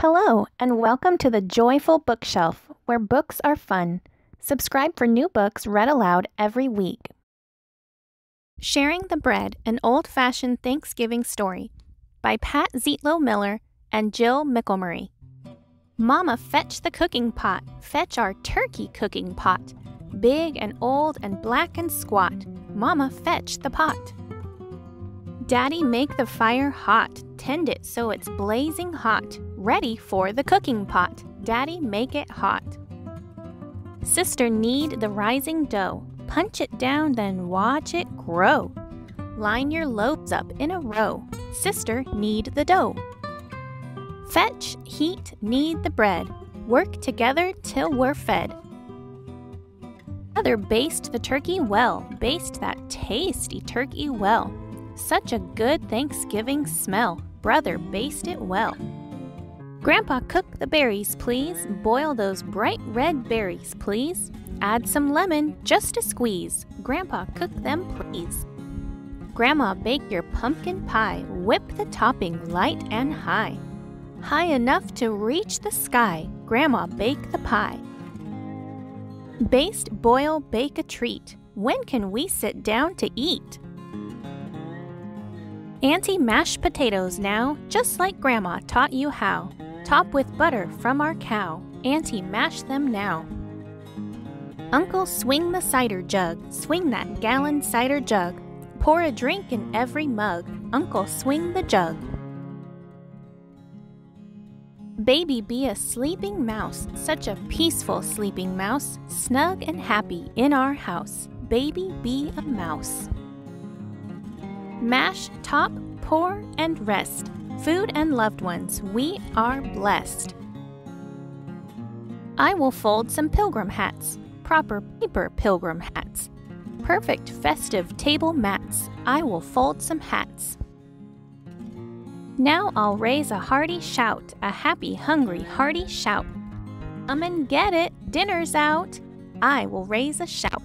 Hello, and welcome to The Joyful Bookshelf, where books are fun. Subscribe for new books read aloud every week. Sharing the Bread, an Old-Fashioned Thanksgiving Story by Pat Zietlow Miller and Jill McElMurry. Mama, fetch the cooking pot, fetch our turkey cooking pot. Big and old and black and squat, Mama, fetch the pot. Daddy, make the fire hot, tend it so it's blazing hot. Ready for the cooking pot. Daddy, make it hot. Sister, knead the rising dough. Punch it down, then watch it grow. Line your loaves up in a row. Sister, knead the dough. Fetch, heat, knead the bread. Work together till we're fed. Mother, baste the turkey well. Baste that tasty turkey well. Such a good Thanksgiving smell. Brother, baste it well. Grandpa, cook the berries, please. Boil those bright red berries, please. Add some lemon, just a squeeze. Grandpa, cook them, please. Grandma, bake your pumpkin pie. Whip the topping light and high. High enough to reach the sky. Grandma, bake the pie. Baste, boil, bake a treat. When can we sit down to eat? Auntie, mash potatoes now, just like Grandma taught you how. Top with butter from our cow. Auntie, mash them now. Uncle, swing the cider jug. Swing that gallon cider jug. Pour a drink in every mug. Uncle, swing the jug. Baby, be a sleeping mouse. Such a peaceful sleeping mouse. Snug and happy in our house. Baby, be a mouse. Mash, top, pour, and rest. Food and loved ones, we are blessed. I will fold some pilgrim hats, proper paper pilgrim hats. Perfect festive table mats, I will fold some hats. Now I'll raise a hearty shout, a happy, hungry, hearty shout. Come and get it, dinner's out, I will raise a shout.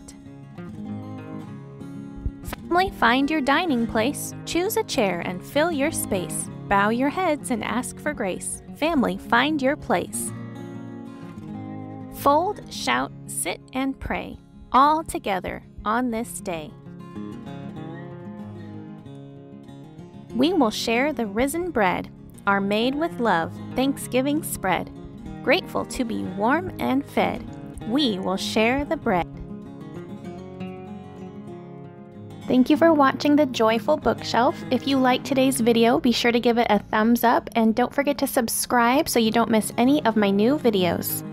Family, find your dining place, choose a chair and fill your space. Bow your heads and ask for grace. Family, find your place. Fold, shout, sit, and pray, all together on this day. We will share the risen bread, our made with love, Thanksgiving spread. Grateful to be warm and fed, we will share the bread. Thank you for watching The Joyful Bookshelf. If you liked today's video, be sure to give it a thumbs up and don't forget to subscribe so you don't miss any of my new videos.